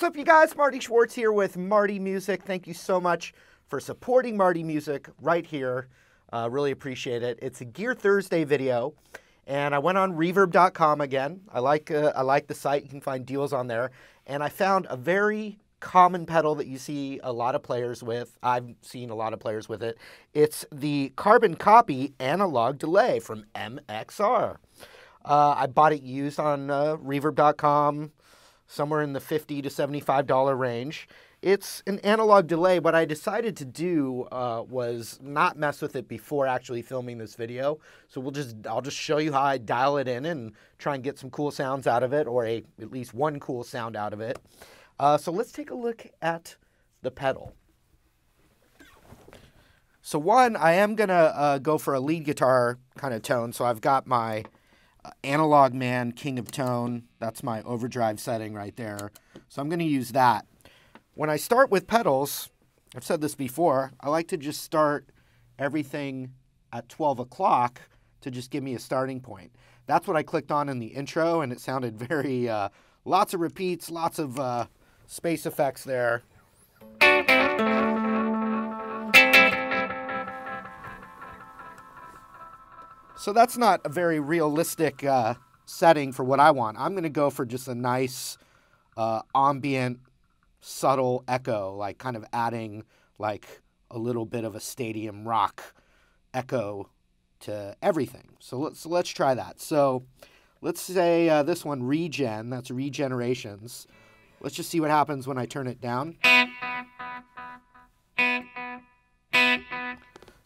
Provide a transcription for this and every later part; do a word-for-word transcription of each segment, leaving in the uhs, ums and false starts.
What's up, you guys? Marty Schwartz here with Marty Music. Thank you so much for supporting Marty Music right here. Uh, really appreciate it. It's a Gear Thursday video, and I went on Reverb dot com again. I like uh, I like the site. You can find deals on there. And I found a very common pedal that you see a lot of players with. I've seen a lot of players with it. It's the Carbon Copy Analog Delay from M X R. Uh, I bought it used on uh, Reverb dot com. Somewhere in the fifty to seventy-five dollar range. It's an analog delay. What I decided to do uh, was not mess with it before actually filming this video. So we'll just, I'll just show you how I dial it in and try and get some cool sounds out of it, or a, at least one cool sound out of it. Uh, so let's take a look at the pedal. So one, I am gonna uh, go for a lead guitar kind of tone. So I've got my Uh, Analog Man, King of Tone. That's my overdrive setting right there. So I'm going to use that. When I start with pedals, I've said this before, I like to just start everything at twelve o'clock to just give me a starting point. That's what I clicked on in the intro, and it sounded very, uh, lots of repeats, lots of uh, space effects there. So that's not a very realistic uh, setting for what I want. I'm going to go for just a nice uh, ambient, subtle echo, like kind of adding like a little bit of a stadium rock echo to everything. So let's, let's try that. So let's say uh, this one, Regen, that's Regenerations. Let's just see what happens when I turn it down.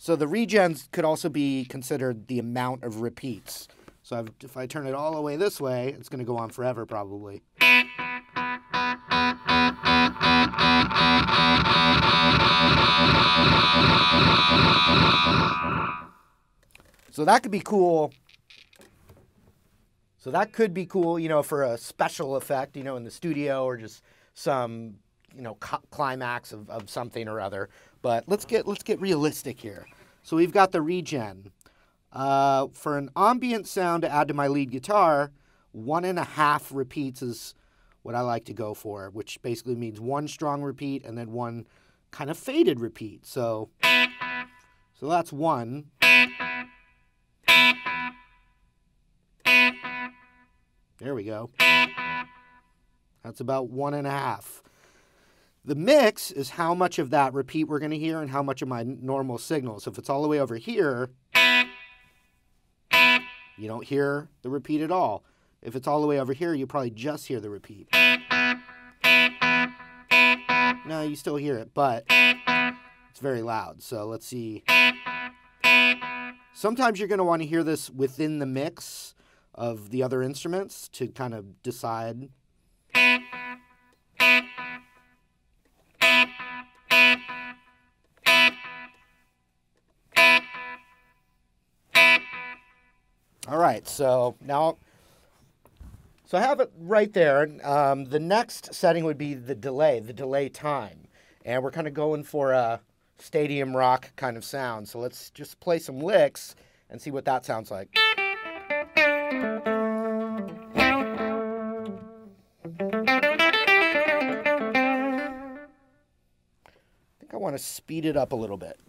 So the regens could also be considered the amount of repeats. So I've, if I turn it all the way this way, it's going to go on forever probably. So that could be cool. So that could be cool, you know, for a special effect, you know, in the studio, or just some, you know, climax of, of something or other. But let's get let's get realistic here. So we've got the regen. Uh, for an ambient sound to add to my lead guitar, one and a half repeats is what I like to go for, which basically means one strong repeat and then one kind of faded repeat. So, so that's one. There we go. That's about one and a half. The mix is how much of that repeat we're going to hear and how much of my normal signal. So if it's all the way over here, you don't hear the repeat at all. If it's all the way over here, you probably just hear the repeat. No, you still hear it, but it's very loud. So let's see. Sometimes you're going to want to hear this within the mix of the other instruments to kind of decide. All right, so now, so I have it right there. Um, the next setting would be the delay, the delay time. And we're kind of going for a stadium rock kind of sound. So let's just play some licks and see what that sounds like. I think I want to speed it up a little bit.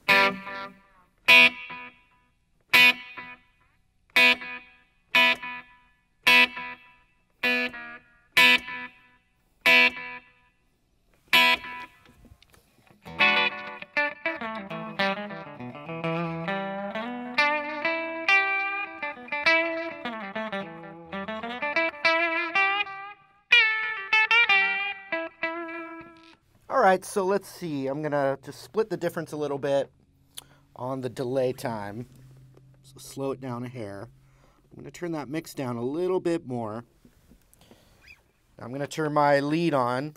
So let's see, I'm gonna just split the difference a little bit on the delay time. So slow it down a hair. I'm gonna turn that mix down a little bit more. I'm gonna turn my lead on.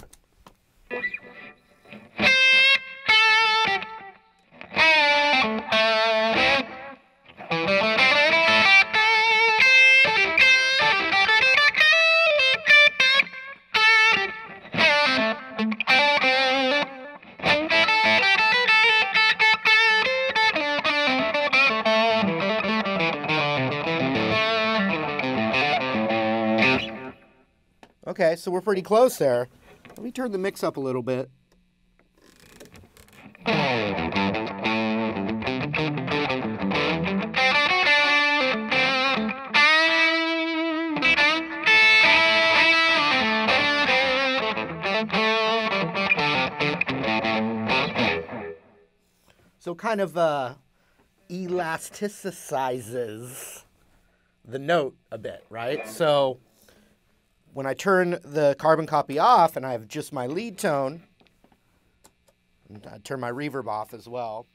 Okay, so we're pretty close there. Let me turn the mix up a little bit. So kind of uh, elasticizes the note a bit, right? So when I turn the carbon copy off and I have just my lead tone, and I turn my reverb off as well.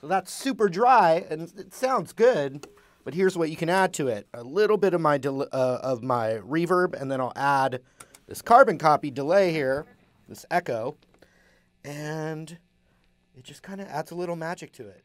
So that's super dry and it sounds good, but here's what you can add to it. A little bit of my del uh, of my reverb, and then I'll add this carbon copy delay here, this echo, and it just kind of adds a little magic to it.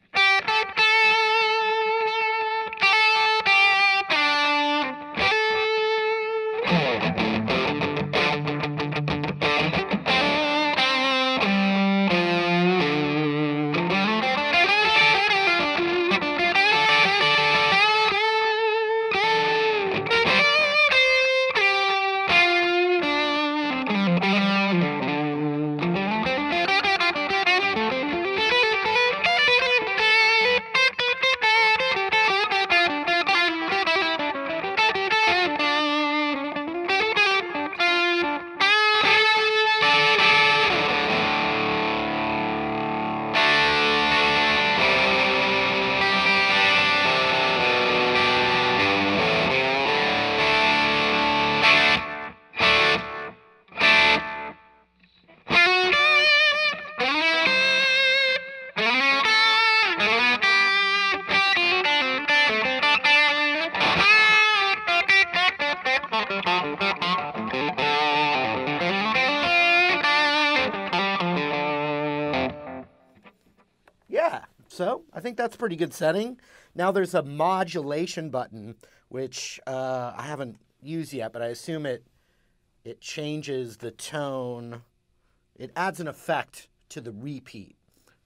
So I think that's a pretty good setting. Now there's a modulation button, which uh, I haven't used yet, but I assume it it changes the tone. It adds an effect to the repeat.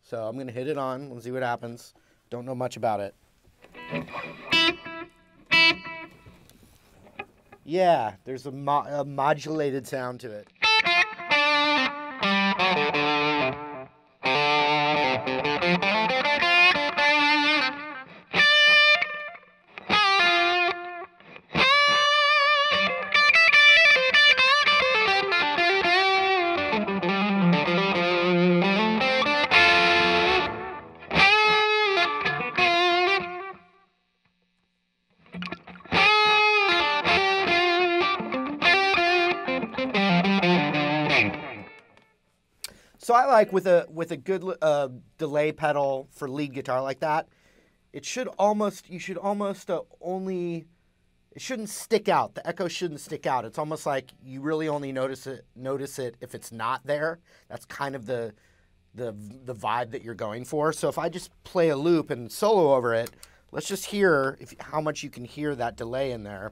So I'm gonna hit it on, let's see what happens. Don't know much about it. Yeah, there's a, mo a modulated sound to it. So I like with a with a good uh, delay pedal for lead guitar like that, it should almost you should almost uh, only it shouldn't stick out. The echo shouldn't stick out. It's almost like you really only notice it notice it if it's not there. That's kind of the the the vibe that you're going for. So if I just play a loop and solo over it, let's just hear if, how much you can hear that delay in there.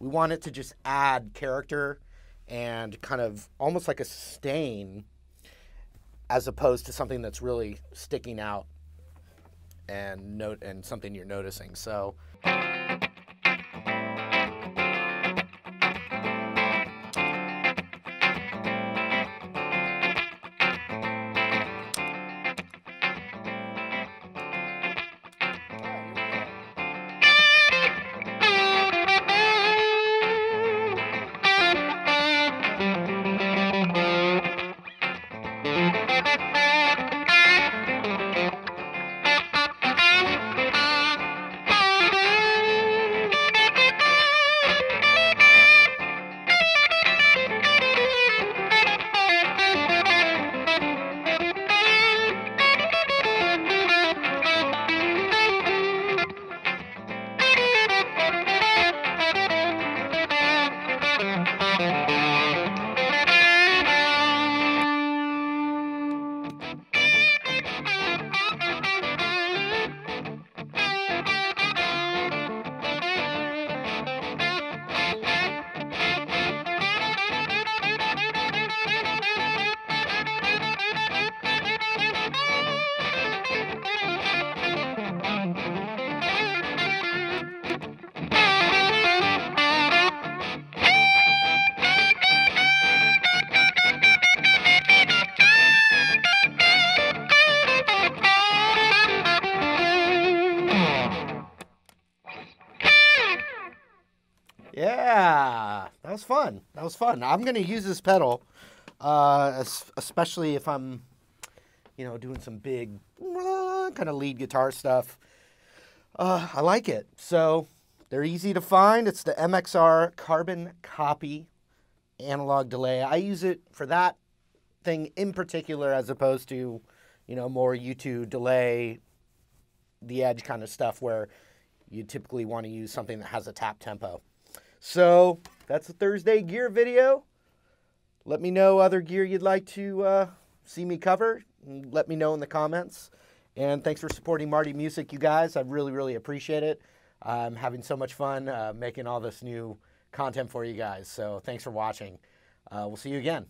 We want it to just add character and kind of almost like a sustain, as opposed to something that's really sticking out and note and something you're noticing. So Yeah, that was fun. That was fun. I'm going to use this pedal, uh, especially if I'm, you know, doing some big kind of lead guitar stuff. Uh, I like it. So they're easy to find. It's the M X R Carbon Copy Analog Delay. I use it for that thing in particular, as opposed to, you know, more U two delay, the edge kind of stuff where you typically want to use something that has a tap tempo. So that's a Thursday gear video. Let me know other gear you'd like to uh, see me cover. Let me know in the comments. And thanks for supporting Marty Music, you guys. I really, really appreciate it. I'm having so much fun uh, making all this new content for you guys. So thanks for watching. Uh, we'll see you again.